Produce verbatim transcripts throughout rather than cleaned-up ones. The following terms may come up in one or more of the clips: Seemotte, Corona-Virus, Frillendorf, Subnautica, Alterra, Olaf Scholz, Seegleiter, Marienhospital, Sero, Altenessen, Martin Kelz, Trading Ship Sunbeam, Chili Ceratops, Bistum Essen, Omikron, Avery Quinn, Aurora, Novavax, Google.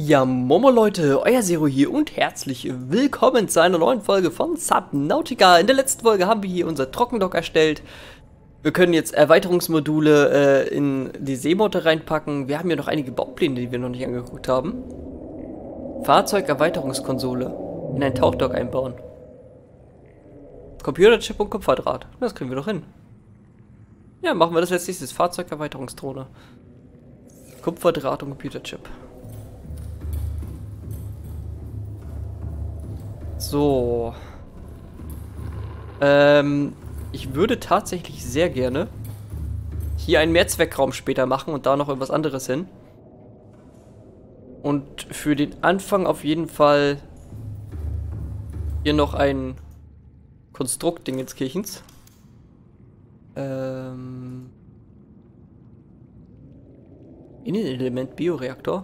Ja, Momo Leute, euer Sero hier und herzlich willkommen zu einer neuen Folge von Subnautica. In der letzten Folge haben wir hier unser Trockendock erstellt. Wir können jetzt Erweiterungsmodule äh, in die Seemotte reinpacken. Wir haben hier noch einige Baupläne, die wir noch nicht angeguckt haben. Fahrzeugerweiterungskonsole in ein Tauchdock einbauen. Computerchip und Kupferdraht. Das kriegen wir doch hin. Ja, machen wir das als nächstes. Fahrzeugerweiterungsdrohne. Kupferdraht und Computerchip. So. Ähm, ich würde tatsächlich sehr gerne hier einen Mehrzweckraum später machen und da noch irgendwas anderes hin. Und für den Anfang auf jeden Fall hier noch ein Konstrukt-Ding ins Kirchens. Ähm. Innenelement Bioreaktor.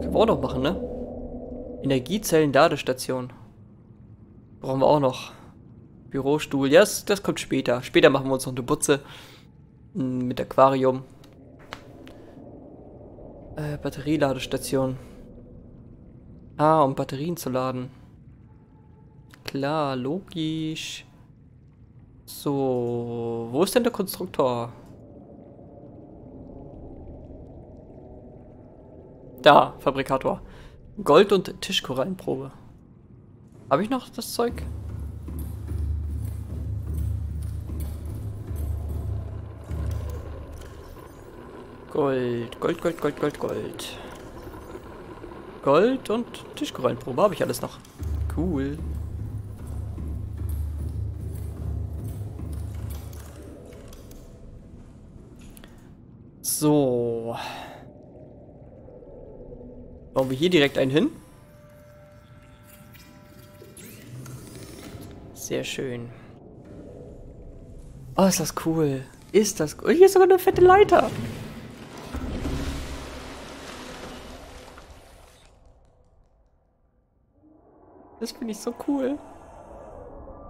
Können wir auch noch machen, ne? Energiezellen-Ladestation. Brauchen wir auch noch. Bürostuhl. Ja, yes, das kommt später. Später machen wir uns noch eine Butze. Mit Aquarium. Äh, Batterieladestation. Ah, um Batterien zu laden. Klar, logisch. So, wo ist denn der Konstruktor? Da, Fabrikator. Gold- und Tischkorallenprobe. Habe ich noch das Zeug? Gold, Gold, Gold, Gold, Gold, Gold. Gold- und Tischkorallenprobe habe ich alles noch. Cool. So. Bauen wir hier direkt einen hin. Sehr schön. Oh, ist das cool. Ist das cool. Hier ist sogar eine fette Leiter. Das finde ich so cool.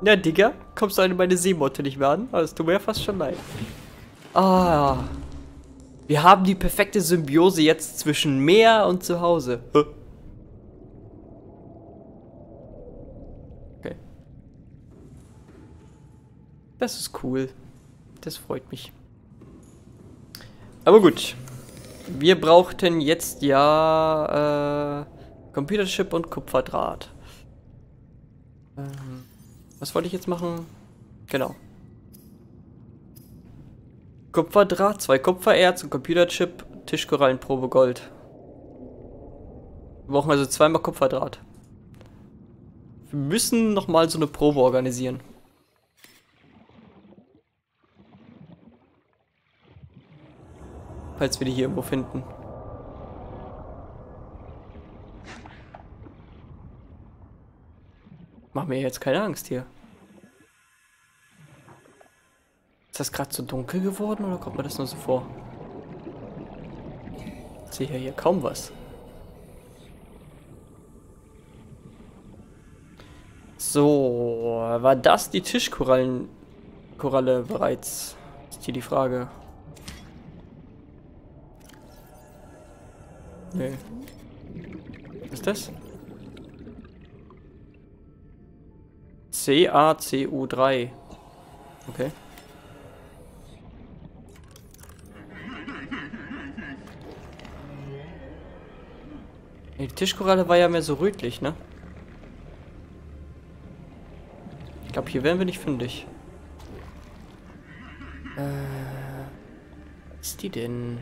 Na, Digga, kommst du an meine Seemotte nicht mehr an? Aber das tut mir ja fast schon leid. Ah. Wir haben die perfekte Symbiose jetzt zwischen Meer und Zuhause. Okay. Das ist cool. Das freut mich. Aber gut. Wir brauchten jetzt ja äh, Computerchip und Kupferdraht. Ähm, was wollte ich jetzt machen? Genau. Kupferdraht, zwei Kupfererz und Computerchip, Tischkorallenprobe Gold. Wir brauchen also zweimal Kupferdraht. Wir müssen nochmal so eine Probe organisieren. Falls wir die hier irgendwo finden. Mach mir jetzt keine Angst hier. Ist das gerade so dunkel geworden oder kommt mir das nur so vor? Ich sehe ja hier kaum was. So, war das die Tischkorallen Koralle bereits? Ist hier die Frage. Nee. Was ist das? C A C U drei. Okay. Die Tischkoralle war ja mehr so rötlich, ne? Ich glaube, hier werden wir nicht fündig. Äh, was ist die denn?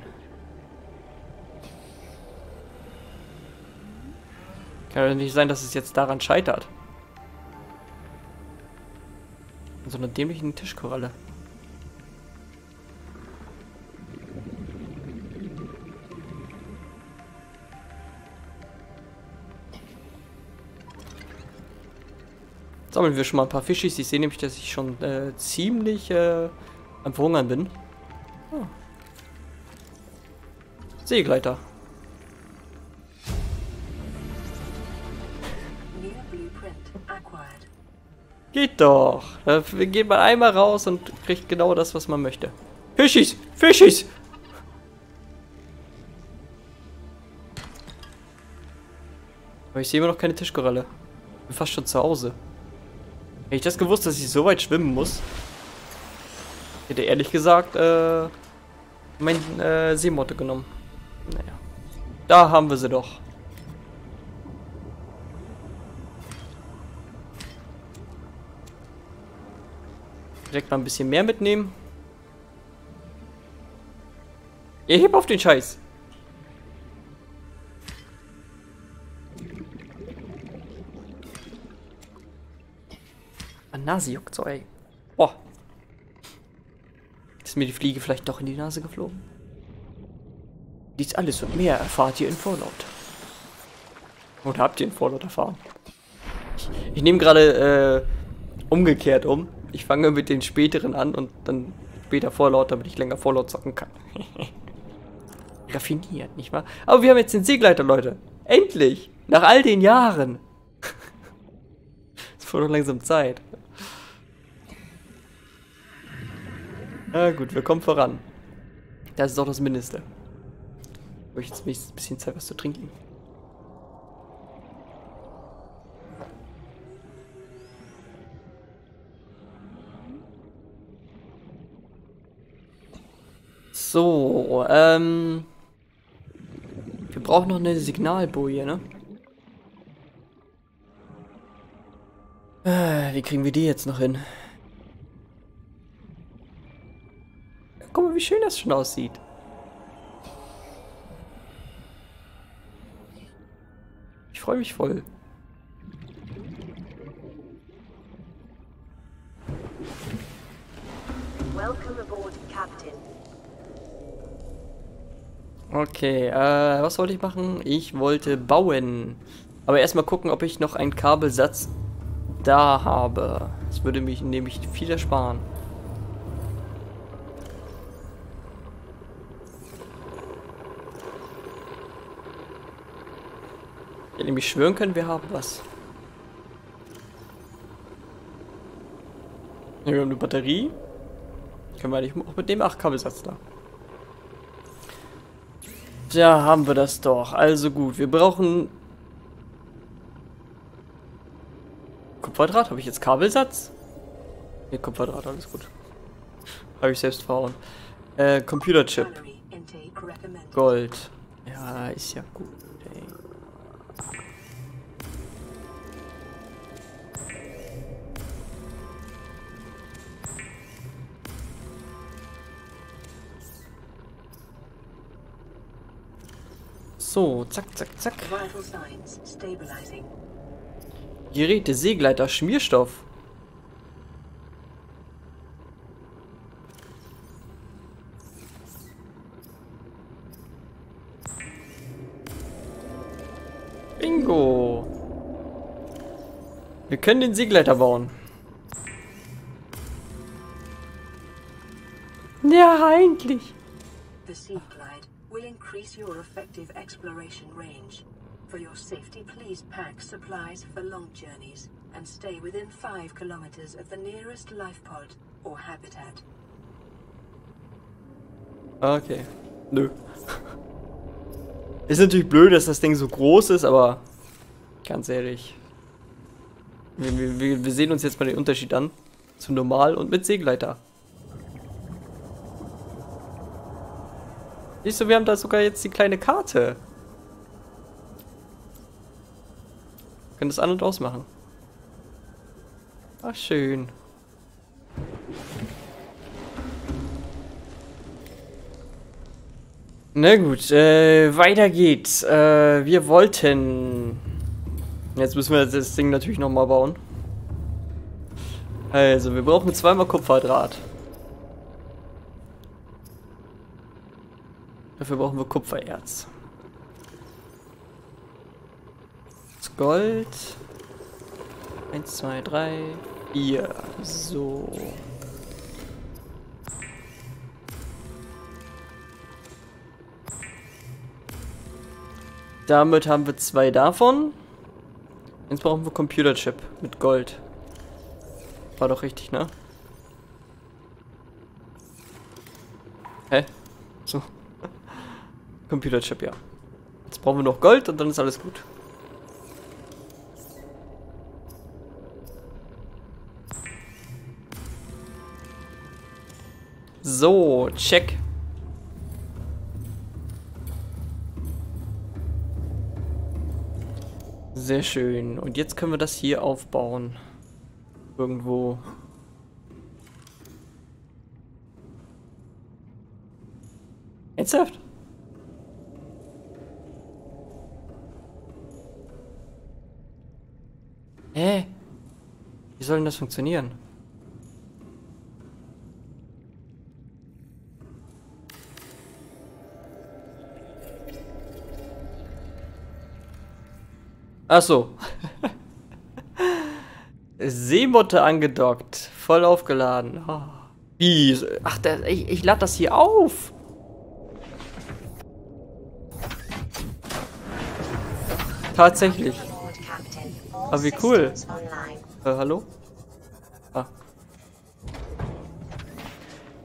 Kann doch nicht sein, dass es jetzt daran scheitert. An so einer dämlichen Tischkoralle. Sammeln wir schon mal ein paar Fischis. Ich sehe nämlich, dass ich schon äh, ziemlich äh, am Verhungern bin. Oh. Seegleiter. Geht doch. Wir gehen mal einmal raus und kriegt genau das, was man möchte. Fischis! Fischis! Aber ich sehe immer noch keine Tischkoralle. Bin fast schon zu Hause. Hätte ich das gewusst, dass ich so weit schwimmen muss, hätte ehrlich gesagt äh, meinen äh, Seemotte genommen. Naja. Da haben wir sie doch. Direkt mal ein bisschen mehr mitnehmen. Ihr hebt auf den Scheiß. An Nase juckt so, ey. Boah. Ist mir die Fliege vielleicht doch in die Nase geflogen? Dies alles und mehr erfahrt ihr in Fallout. Oder habt ihr in Fallout erfahren? Ich, ich nehme gerade äh, umgekehrt um. Ich fange mit den späteren an und dann später Fallout, damit ich länger Fallout zocken kann. Raffiniert, nicht wahr? Aber wir haben jetzt den Seegleiter, Leute. Endlich! Nach all den Jahren. Es wurde doch langsam Zeit. Na gut, wir kommen voran. Das ist doch das Mindeste. Habe ich jetzt ein bisschen Zeit, was zu trinken. So, ähm... wir brauchen noch eine Signalboje, ne? Äh, wie kriegen wir die jetzt noch hin? Guck mal, wie schön das schon aussieht. Ich freue mich voll. Welcome aboard, Captain. Okay, äh, was wollte ich machen? Ich wollte bauen. Aber erstmal gucken, ob ich noch einen Kabelsatz da habe. Das würde mich nämlich viel ersparen. Ich hätte nämlich schwören können, wir haben was. Ja, wir haben eine Batterie. Können wir eigentlich auch mit dem acht Kabelsatz da. Ja, haben wir das doch. Also gut, wir brauchen... Kupferdraht, habe ich jetzt Kabelsatz? Ne, Kupferdraht, alles gut. Habe ich selbst verhauen. Äh, Computerchip. Gold. Ja, ist ja gut. Ey. So, zack, zack, zack. Geräte, Seegleiter, Schmierstoff. Bingo. Wir können den Seegleiter bauen. Ja, eigentlich. Will increase your effective exploration range. For your safety, please pack supplies for long journeys and stay within five kilometers of the nearest life pod or habitat. Okay. Nö. Ist natürlich blöd, dass das Ding so groß ist, aber ganz ehrlich. Wir, wir, wir sehen uns jetzt mal den Unterschied an. Zum Normal und mit Seegleiter. Siehst du, wir haben da sogar jetzt die kleine Karte. Wir können das an- und ausmachen. Ach, schön. Na gut, äh, weiter geht's. Äh, wir wollten... Jetzt müssen wir das Ding natürlich nochmal bauen. Also, wir brauchen zweimal Kupferdraht. Dafür brauchen wir Kupfererz. Das Gold. eins, zwei, drei, vier. So. Damit haben wir zwei davon. Jetzt brauchen wir Computerchip mit Gold. War doch richtig, ne? Hä? So. Computerchip, ja. Jetzt brauchen wir noch Gold und dann ist alles gut. So, check. Sehr schön. Und jetzt können wir das hier aufbauen. Irgendwo. Ernsthaft? Hä? Wie soll denn das funktionieren? Ach so. Seemotte angedockt. Voll aufgeladen. Oh. Ach, der, ich, ich lade das hier auf. Tatsächlich. Ah, wie cool. Äh, hallo? Ah.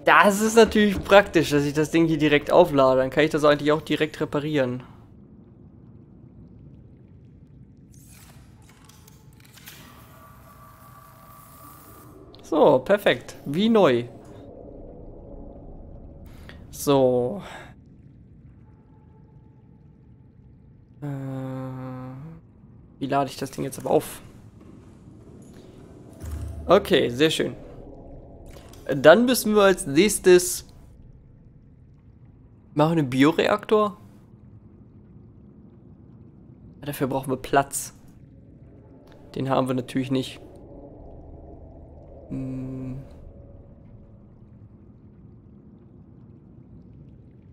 Das ist natürlich praktisch, dass ich das Ding hier direkt auflade. Dann kann ich das eigentlich auch direkt reparieren. So, perfekt. Wie neu. So. Äh, wie lade ich das Ding jetzt aber auf? Okay, sehr schön. Dann müssen wir als nächstes... Machen wir einen Bioreaktor? Dafür brauchen wir Platz. Den haben wir natürlich nicht.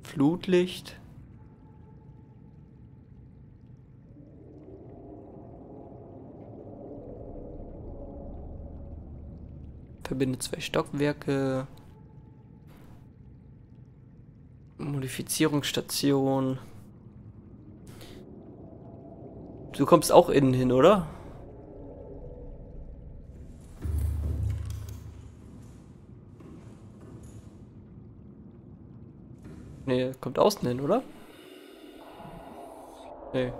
Flutlicht. Verbinde zwei Stockwerke. Modifizierungsstation. Du kommst auch innen hin, oder? Nee, kommt außen hin, oder? Nee.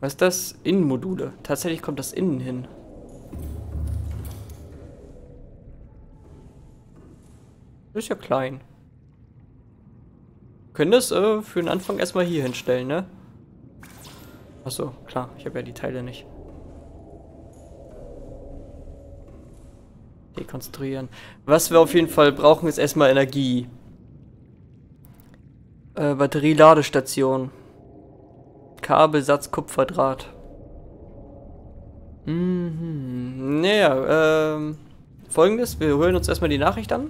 Was ist das? Innenmodule. Tatsächlich kommt das innen hin. Das ist ja klein. Wir können das äh, für den Anfang erstmal hier hinstellen, ne? Achso, klar, ich habe ja die Teile nicht. Dekonstruieren. Was wir auf jeden Fall brauchen, ist erstmal Energie. Äh, Batterieladestation. Kabelsatz, Kupferdraht. Mhm. Naja, ähm. Folgendes, wir hören uns erstmal die Nachricht an.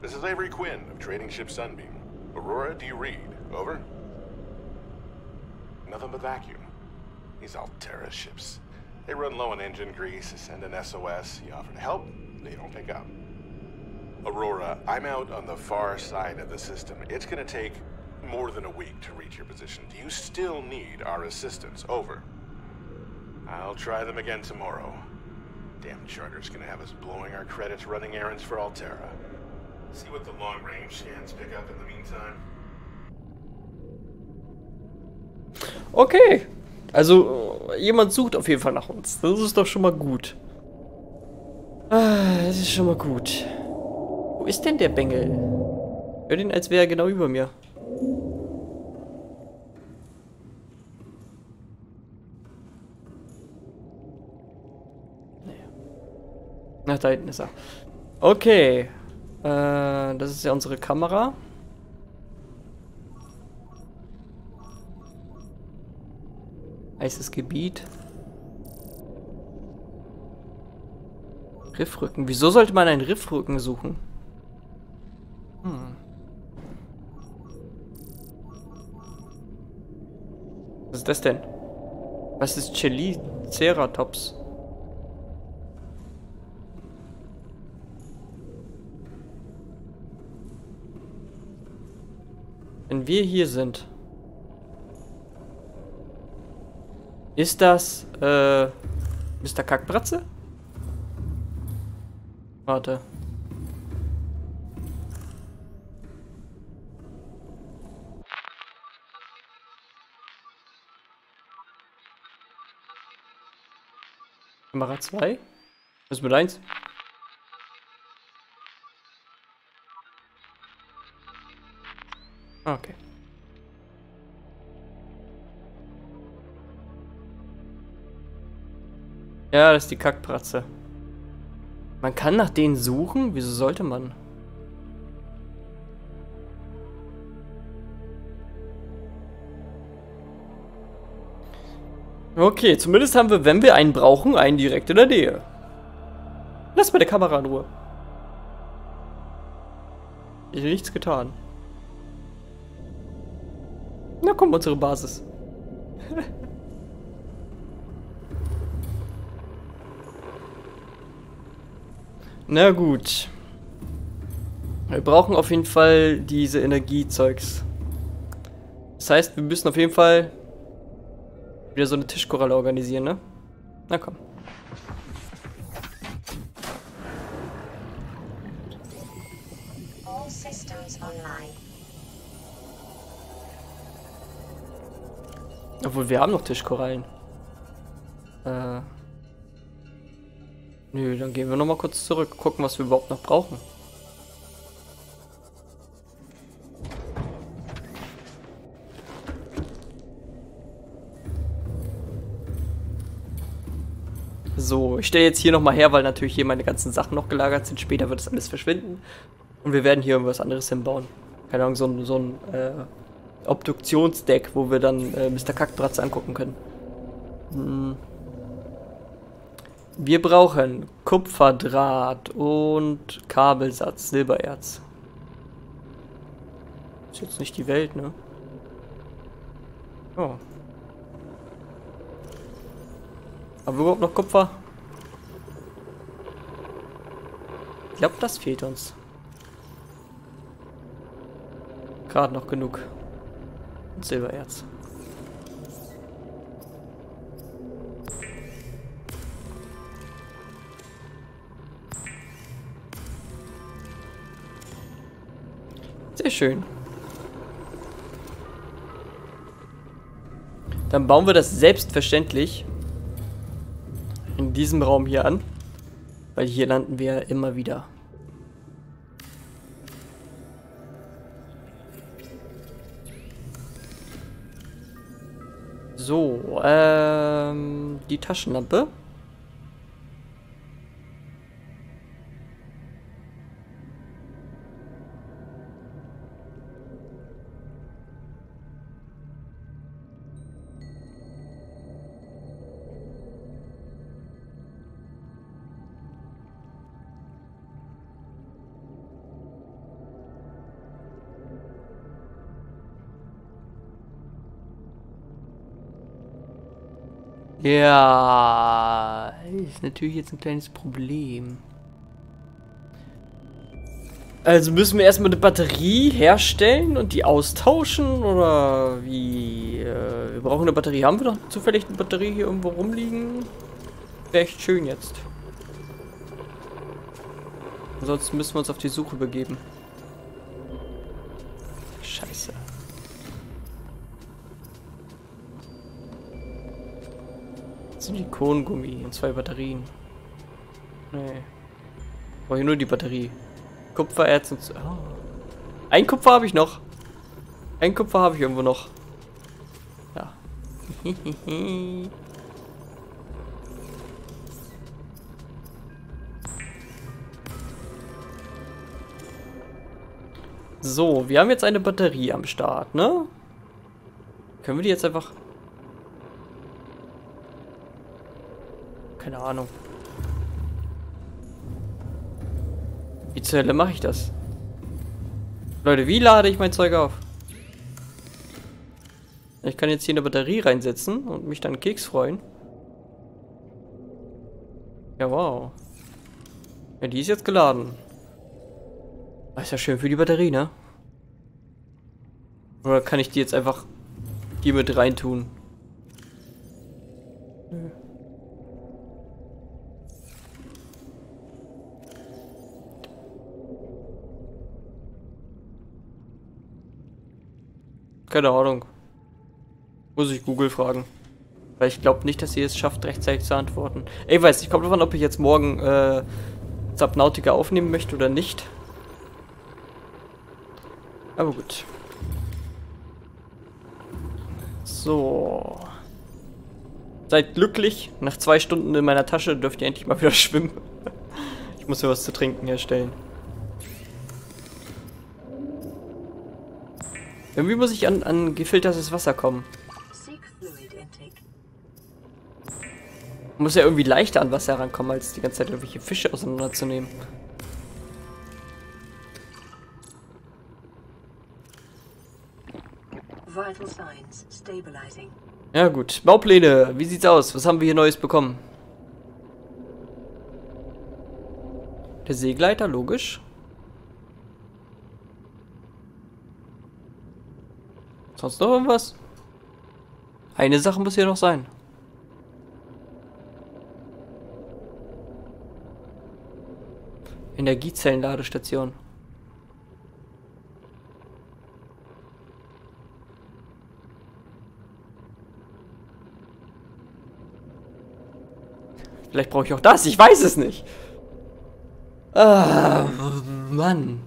This is Avery Quinn of Trading Ship Sunbeam. Aurora, do you read? Over? Nothing but vacuum. These Alterra ships. They run low on engine grease, send an S O S, you offer to help, they don't pick up. Aurora, I'm out on the far side of the system. It's gonna take more than a week to reach your position. Do you still need our assistance? Over. I'll try them again tomorrow. Damn charter's gonna have us blowing our credits running errands for Alterra. See what the long-range scans pick up in the meantime. Okay, also jemand sucht auf jeden Fall nach uns. Das ist doch schon mal gut. Ah, das ist schon mal gut. Wo ist denn der Bengel? Hör den, als wäre er genau über mir. Ach, da hinten ist er. Okay, äh, das ist ja unsere Kamera. Heißes Gebiet. Riffrücken. Wieso sollte man einen Riffrücken suchen? Hm. Was ist das denn? Was ist Chili Ceratops? Wenn wir hier sind... Ist das, äh, Mister Kackbratze? Warte. Kamera zwei? Was ist mit eins? Ah, okay. Ja, das ist die Kackpratze. Man kann nach denen suchen? Wieso sollte man? Okay, zumindest haben wir, wenn wir einen brauchen, einen direkt in der Nähe. Lass mal die Kamera in Ruhe. Ich habe nichts getan. Na komm, unsere Basis. Na gut. Wir brauchen auf jeden Fall diese Energiezeugs. Das heißt, wir müssen auf jeden Fall wieder so eine Tischkoralle organisieren, ne? Na komm. All systems online. Obwohl, wir haben noch Tischkorallen. Äh. Nö, dann gehen wir nochmal kurz zurück, gucken, was wir überhaupt noch brauchen. So, ich stelle jetzt hier nochmal her, weil natürlich hier meine ganzen Sachen noch gelagert sind. Später wird das alles verschwinden. Und wir werden hier irgendwas anderes hinbauen. Keine Ahnung, so ein, so ein äh, Obduktionsdeck, wo wir dann äh, Mister Kackbratz angucken können. Hm. Wir brauchen Kupferdraht und Kabelsatz, Silbererz. Ist jetzt nicht die Welt, ne? Oh. Haben wir überhaupt noch Kupfer? Ich glaube, das fehlt uns. Gerade noch genug. Und Silbererz. Sehr schön. Dann bauen wir das selbstverständlich in diesem Raum hier an, weil hier landen wir immer wieder. So, ähm, die Taschenlampe. Ja, ist natürlich jetzt ein kleines Problem. Also müssen wir erstmal eine Batterie herstellen und die austauschen, oder wie? Äh, wir brauchen eine Batterie. Haben wir doch zufällig eine Batterie hier irgendwo rumliegen? Wäre echt schön jetzt. Ansonsten müssen wir uns auf die Suche begeben. Scheiße. Silikongummi und zwei Batterien. Nee. Ich brauche nur die Batterie. Kupfererz und... Oh. Ein Kupfer habe ich noch. Ein Kupfer habe ich irgendwo noch. Ja. So, wir haben jetzt eine Batterie am Start, ne? Können wir die jetzt einfach... Keine Ahnung. Wie zur Hölle mache ich das? Leute, wie lade ich mein Zeug auf? Ich kann jetzt hier eine Batterie reinsetzen und mich dann Keks freuen. Ja, wow. Ja, die ist jetzt geladen. Das ist ja schön für die Batterie, ne? Oder kann ich die jetzt einfach hier mit reintun? Nö. Keine Ahnung. Muss ich Google fragen. Weil ich glaube nicht, dass sie es schafft, rechtzeitig zu antworten. Ich weiß nicht, kommt davon, ob ich jetzt morgen äh, Subnautica aufnehmen möchte oder nicht. Aber gut. So. Seid glücklich. Nach zwei Stunden in meiner Tasche dürft ihr endlich mal wieder schwimmen. Ich muss mir was zu trinken herstellen. Irgendwie muss ich an, an gefiltertes Wasser kommen. Muss ja irgendwie leichter an Wasser herankommen, als die ganze Zeit irgendwelche Fische auseinanderzunehmen. Vital Signs stabilizing. Ja gut, Baupläne, wie sieht's aus? Was haben wir hier Neues bekommen? Der Seegleiter, logisch. Sonst noch irgendwas? Eine Sache muss hier noch sein. Energiezellenladestation. Vielleicht brauche ich auch das, ich weiß es nicht. Ah, Mann.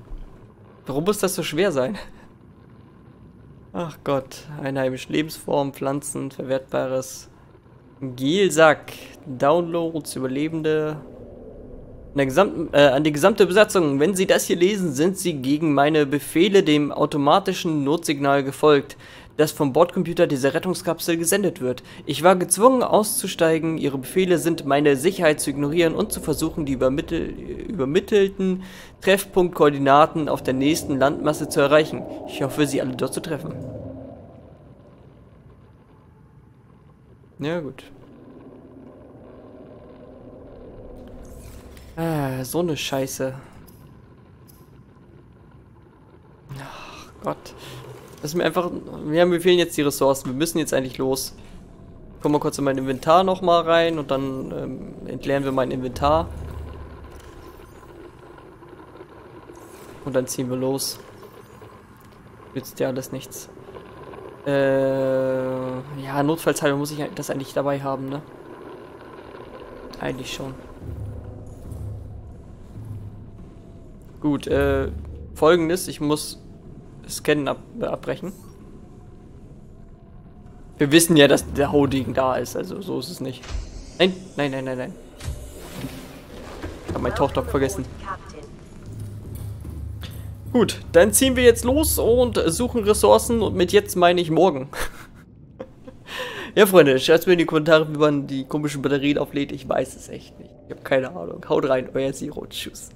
Warum muss das so schwer sein? Ach Gott, einheimische Lebensform, Pflanzen, verwertbares Gelsack, Downloads, Überlebende. An, der gesamten, äh, an die gesamte Besatzung, wenn Sie das hier lesen, sind Sie gegen meine Befehle dem automatischen Notsignal gefolgt, das vom Bordcomputer dieser Rettungskapsel gesendet wird. Ich war gezwungen auszusteigen, Ihre Befehle sind meine Sicherheit zu ignorieren und zu versuchen, die übermittel übermittelten Treffpunktkoordinaten auf der nächsten Landmasse zu erreichen. Ich hoffe, Sie alle dort zu treffen. Ja gut. Ah, so eine Scheiße. Ach Gott. Das ist mir einfach. Ja, mir fehlen jetzt die Ressourcen. Wir müssen jetzt eigentlich los. Kommen wir kurz in mein Inventar nochmal rein und dann ähm, entleeren wir mein Inventar. Und dann ziehen wir los. Nützt ja alles nichts. Äh. Ja, notfallshalber muss ich das eigentlich dabei haben, ne? Eigentlich schon. Gut, äh, folgendes, ich muss Scannen ab, äh, abbrechen. Wir wissen ja, dass der Holding da ist, also so ist es nicht. Nein, nein, nein, nein, nein. Ich habe meinen Tauchtop vergessen. Gut, dann ziehen wir jetzt los und suchen Ressourcen und mit jetzt meine ich morgen. Ja, Freunde, schreibt mir in die Kommentare, wie man die komischen Batterien auflädt. Ich weiß es echt nicht. Ich habe keine Ahnung. Haut rein, euer Sero. Tschüss.